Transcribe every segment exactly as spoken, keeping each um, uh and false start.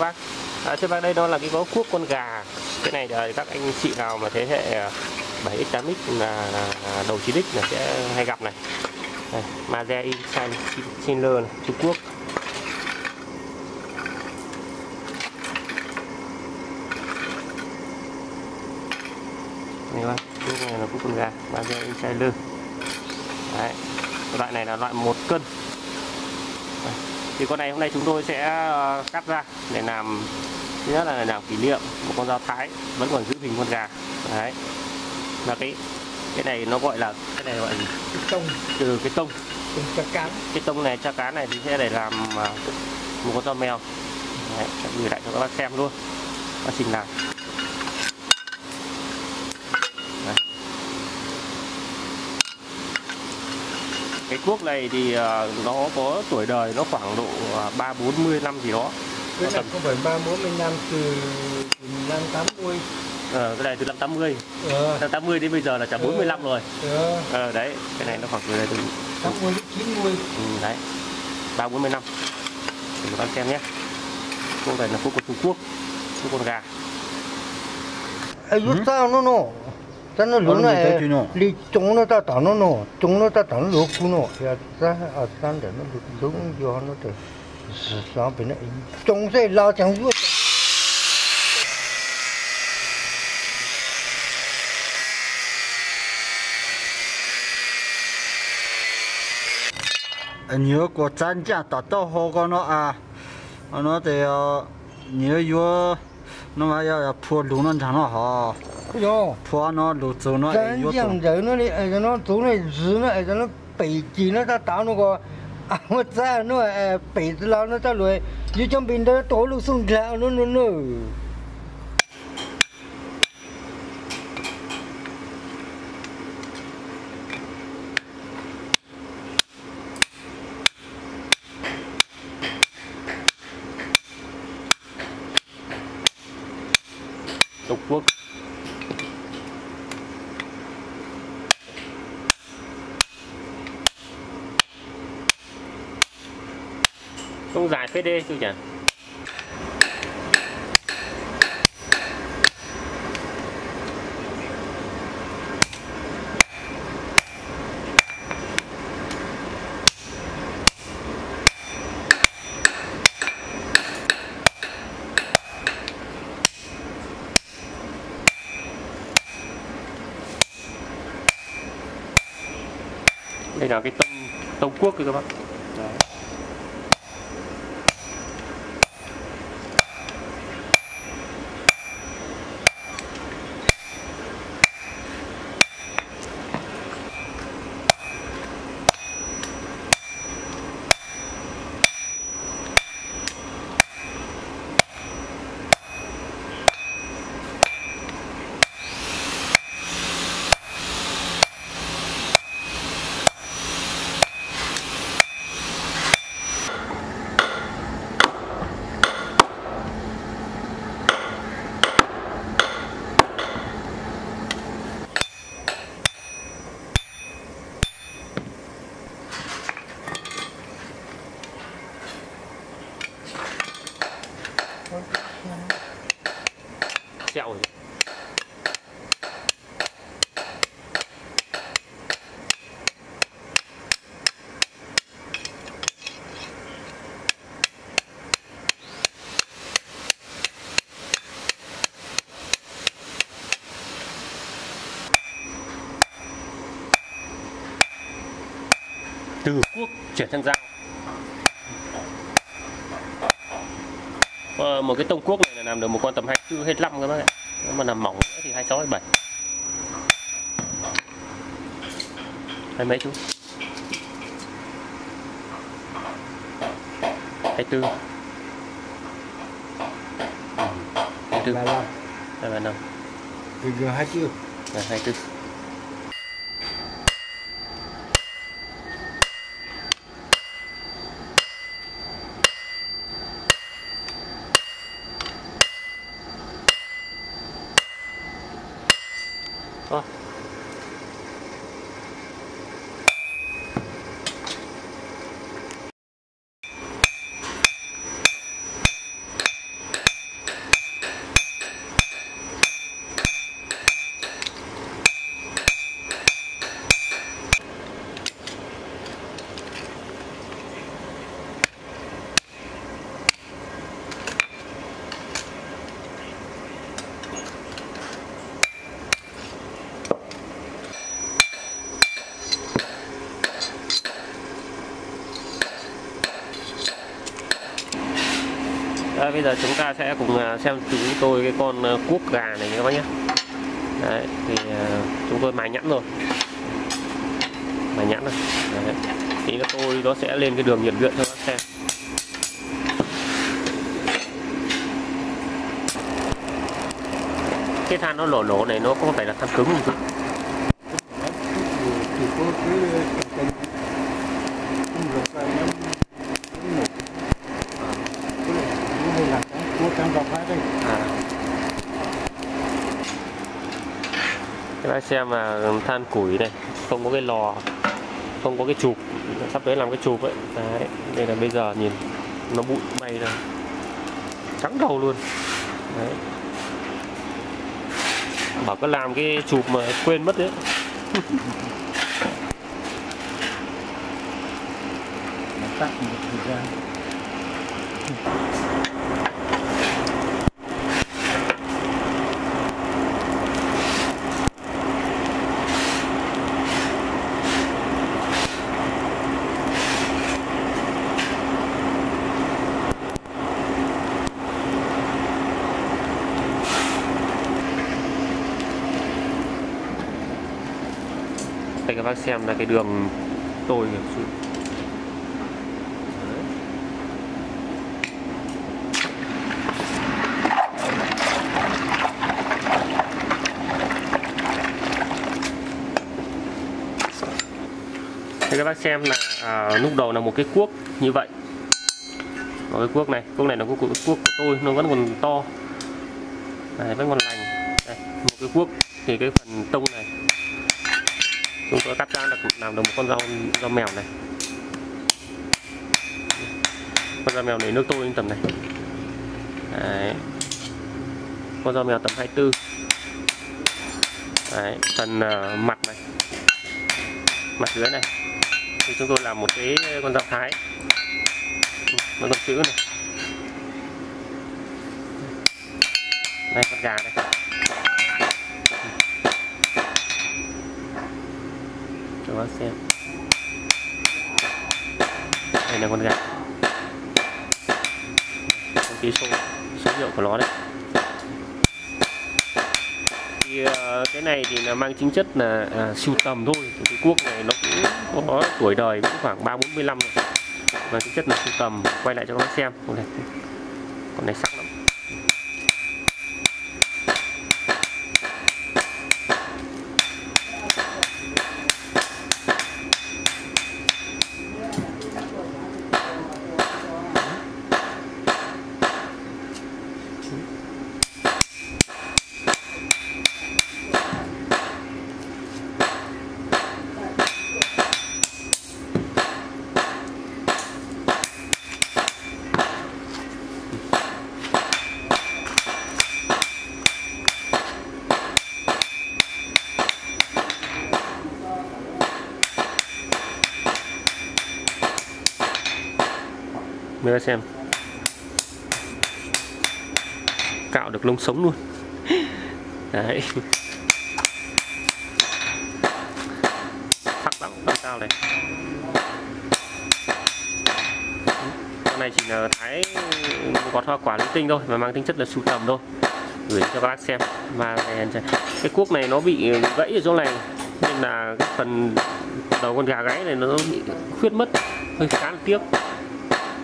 các bác. À, trên bác đây đó là cái gó cuốc con gà. Cái này thì các anh chị nào mà thế hệ bảy x tám x là, là đầu chín x là sẽ hay gặp này. Đây, Maze Insan Chinler Trung Quốc. Này các bác, cái này là cuốc con gà Maze Insider. Đấy, loại này là loại một cân. Đây, thì con này hôm nay chúng tôi sẽ cắt ra để làm, thứ nhất là để làm kỷ niệm một con dao Thái vẫn còn giữ hình con gà. Đấy, và cái cái này nó gọi là cái này gọi là cái tông, từ cái tông tra cá, cái tông này tra cá này thì sẽ để làm một con dao mèo. Đấy, gửi lại cho các bác xem luôn quá trình làm. Cái cuốc này thì nó có tuổi đời nó khoảng độ ba bốn mươi năm gì đó. Cái này không phải ba bốn mươi năm, từ, từ năm tám mươi. Ờ, cái này từ năm tám mươi. Ờ. Năm tám mươi đến bây giờ là chả bốn mươi lăm rồi. Ờ. Ờ, đấy, cái này nó khoảng tuổi đời từ tám mươi đến chín mươi. Ừ, đấy, ba bốn mươi năm. Để các bạn xem nhé. Cuốc này là cuốc của Trung Quốc, cuốc con gà. Ê, rút sao nó nổ? Cái nó lún này, đi chúng nó ta tản nó nổ, chúng nó ta tản lúa cũ nổ, ra ở sân để nó lún do nó để sao bị nó chúng sẽ lao chẳng vuốt. Nhiều có chân giả tạt tao hồ con nó à, nó thì nhiều vô nó mà giờ phù lún nó chẳng nó hả? Thua nó lột rồi nó yếu rồi nó đi nó tối nay dữ nó rồi nó bị gì nó ta táo nó có nó ra nó bị lao nó ta rồi như trong bình đó tối lúc xuống lao nó nó nó Tổ quốc. Không dài phê đê chứ nhỉ? Đây là cái tông, tông quốc kìa các bạn. Chẹo rồi. Từ cuốc chuyển sang dao. Ờ, một cái tông cuốc này là làm được một con tầm hai mươi tư hai mươi lăm các bác ạ. Nếu mà làm mỏng nữa thì hai mươi sáu hai mươi bảy. Hai mấy chú? hai mươi tư. hai mươi tư. ba mươi lăm. hai mươi tư. hai mươi tư. Thôi. bây giờ chúng ta sẽ cùng xem chúng tôi cái con cuốc gà này các bác nhé. Đấy, thì chúng tôi mài nhẵn rồi, mài nhẵn rồi. Đấy, thì tôi nó sẽ lên cái đường nhiệt luyện cho các bác xem. Cái than nó lổ lổ này nó không phải là than cứng gì. Các bác xem là than củi này, không có cái lò, không có cái chụp, sắp tới làm cái chụp ấy. Đấy, đây là bây giờ nhìn nó bụi bay rồi, trắng đầu luôn. Đấy, bảo có làm cái chụp mà quên mất đấy. Đây các bác xem là cái đường tôi thì các bác xem là à, lúc đầu là một cái cuốc như vậy, một cái cuốc này, cuốc này là cuốc, cuốc của tôi nó vẫn còn to, này vẫn còn lành, đây, một cái cuốc thì cái phần tông này chúng tôi cắt ra là làm được một con dao dao mèo này, con dao mèo này nước tôi tầm này, đấy, con dao mèo tầm hai mươi tư, đấy, phần uh, mặt này, mặt dưới này thì chúng tôi làm một cái con dao thái, nó còn chữ này, đây con gà này. Các bác xem, đây là con gà, con ký số số hiệu của nó đấy. Thì cái này thì là mang tính chất là à, sưu tầm thôi. Thì cái cuốc này nó cũng có tuổi đời cũng khoảng ba bốn mươi năm rồi, mang tính chất là sưu tầm. Quay lại cho các bác xem, con này, con này sắc lắm. Mời các xem, cạo được lông sống luôn. Đấy, sắc lắm, làm sao này. Con này chỉ là thái gọt hoa quả linh tinh thôi, mà mang tính chất là sưu tầm thôi, gửi cho các bác xem. Mà cái cuốc này nó bị gãy ở chỗ này, nên là cái phần đầu con gà gáy này nó bị khuyết mất, hơi khá là tiếc.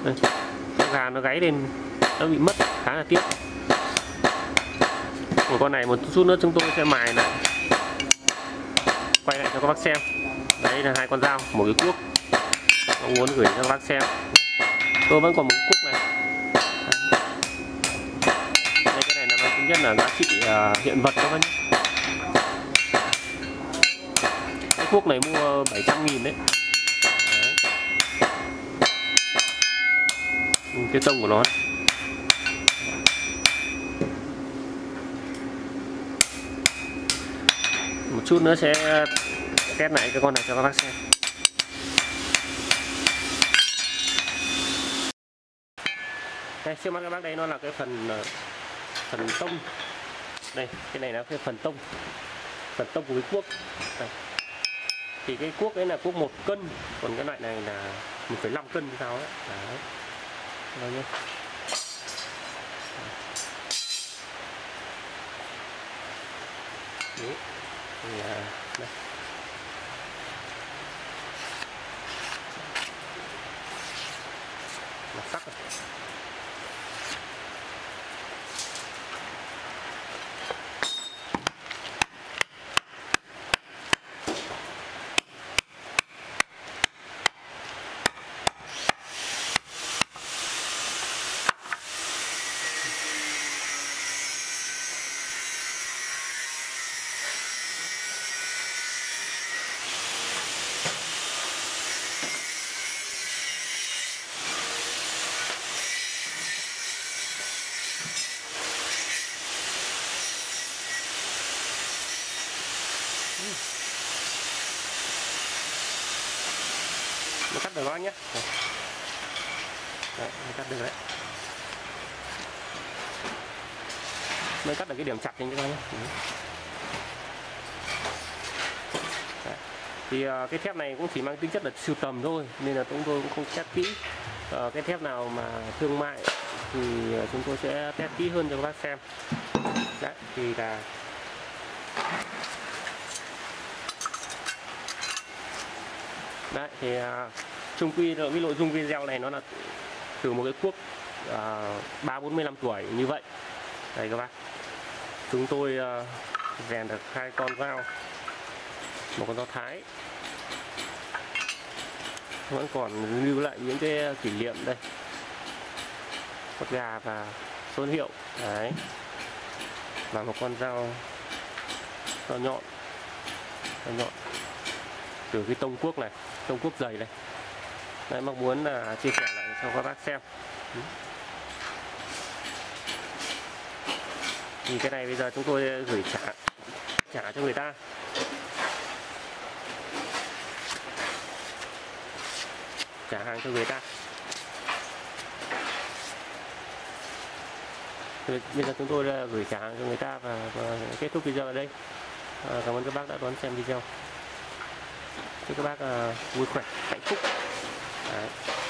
Đây, con gà nó gáy lên nó bị mất, khá là tiếc. Còn con này một chút nữa chúng tôi sẽ mài lại, quay lại cho các bác xem. Đấy là hai con dao, một cái cuốc, mong muốn gửi cho các bác xem. Tôi vẫn còn một cái cuốc này. Đây, cái này là cái thứ nhất là giá trị uh, hiện vật các bác nhé. Cái cuốc này mua bảy trăm nghìn đấy. Cái tông của nó một chút nữa sẽ test lại cái con này cho các bác xem. Đây, xem các bác, đây nó là cái phần phần tông. Đây, cái này là cái phần tông, phần tông của cái cuốc. Đây, thì cái cuốc đấy là cuốc một cân, còn cái loại này là một phẩy năm cân sao ấy. Đấy, Đấy. Là... Đấy. Là sắc rồi. Nó cắt được các anh nhé. Đấy, nó cắt được đấy. Mới cắt được cái điểm chặt cho các anh nhé. Đấy. Thì uh, cái thép này cũng chỉ mang tính chất là sưu tầm thôi, nên là chúng tôi cũng không test kỹ. uh, Cái thép nào mà thương mại thì chúng tôi sẽ test kỹ hơn cho các bác xem. Đấy, thì là đấy, thì uh, chung quy cái nội dung video này nó là từ một cái cuốc ba bốn mươi lăm tuổi như vậy. Đây các bác, chúng tôi uh, rèn được hai con dao, một con dao Thái, vẫn còn lưu lại những cái kỷ niệm đây, con gà và số hiệu đấy, và một con dao dao nhọn, dao nhọn từ cái tông cuốc này, tông cuốc dày này. Đấy, mong muốn là chia sẻ lại cho các bác xem. Thì cái này bây giờ chúng tôi gửi trả trả cho người ta. Trả hàng cho người ta. Thì bây giờ chúng tôi gửi trả hàng cho người ta và, và kết thúc video ở đây. À, cảm ơn các bác đã đón xem video. Chúc các bác uh, vui khỏe, hạnh phúc. Đấy.